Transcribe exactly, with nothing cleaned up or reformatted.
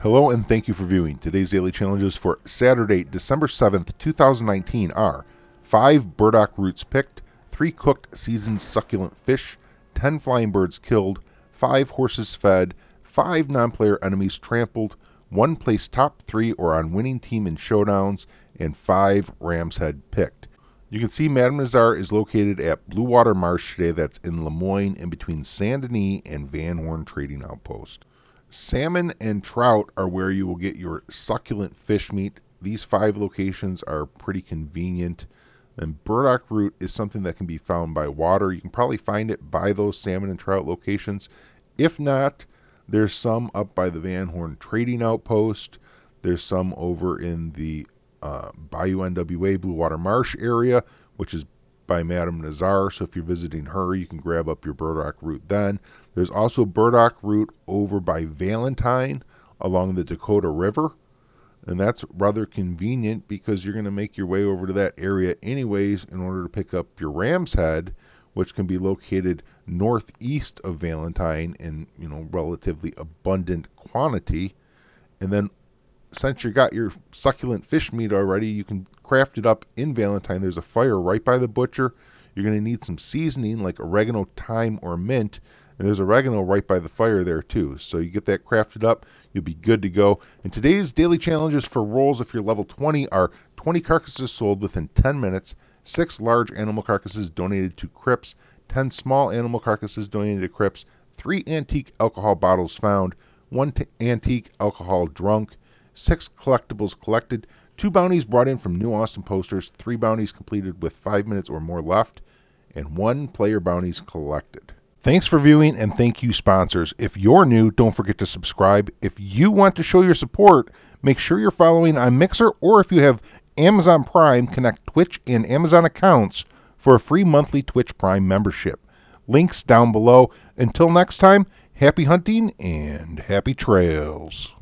Hello and thank you for viewing. Today's daily challenges for Saturday, December seventh, two thousand nineteen are five burdock roots picked, three cooked seasoned succulent fish, ten flying birds killed, five horses fed, five non-player enemies trampled, one placed top three or on winning team in showdowns, and five Ram's Head picked. You can see Madam Nazar is located at Blue Water Marsh today. That's in Lemoyne in between Saint Denis and Van Horn Trading Outpost. Salmon and trout are where you will get your succulent fish meat. These five locations are pretty convenient. And burdock root is something that can be found by water. You can probably find it by those salmon and trout locations. If not, there's some up by the Van Horn Trading Outpost. There's some over in the uh, Bayou N W A Blue Water Marsh area, which is by Madam Nazar, so if you're visiting her, you can grab up your burdock root then. There's also burdock root over by Valentine along the Dakota River, and that's rather convenient because you're going to make your way over to that area anyways in order to pick up your Ram's Head, which can be located northeast of Valentine in, you know, relatively abundant quantity. And then since you got your succulent fish meat already, you can craft it up in Valentine. There's a fire right by the butcher. You're going to need some seasoning like oregano, thyme, or mint. And there's oregano right by the fire there too. So you get that crafted up, you'll be good to go. And today's daily challenges for rolls, if you're level twenty, are twenty carcasses sold within ten minutes, six large animal carcasses donated to Crips, ten small animal carcasses donated to Crips, three antique alcohol bottles found, one antique alcohol drunk, six collectibles collected, two bounties brought in from New Austin posters, three bounties completed with five minutes or more left, and one player bounties collected. Thanks for viewing and thank you sponsors. If you're new, don't forget to subscribe. If you want to show your support, make sure you're following on Mixer, or if you have Amazon Prime, connect Twitch and Amazon accounts for a free monthly Twitch Prime membership. Links down below. Until next time, happy hunting and happy trails.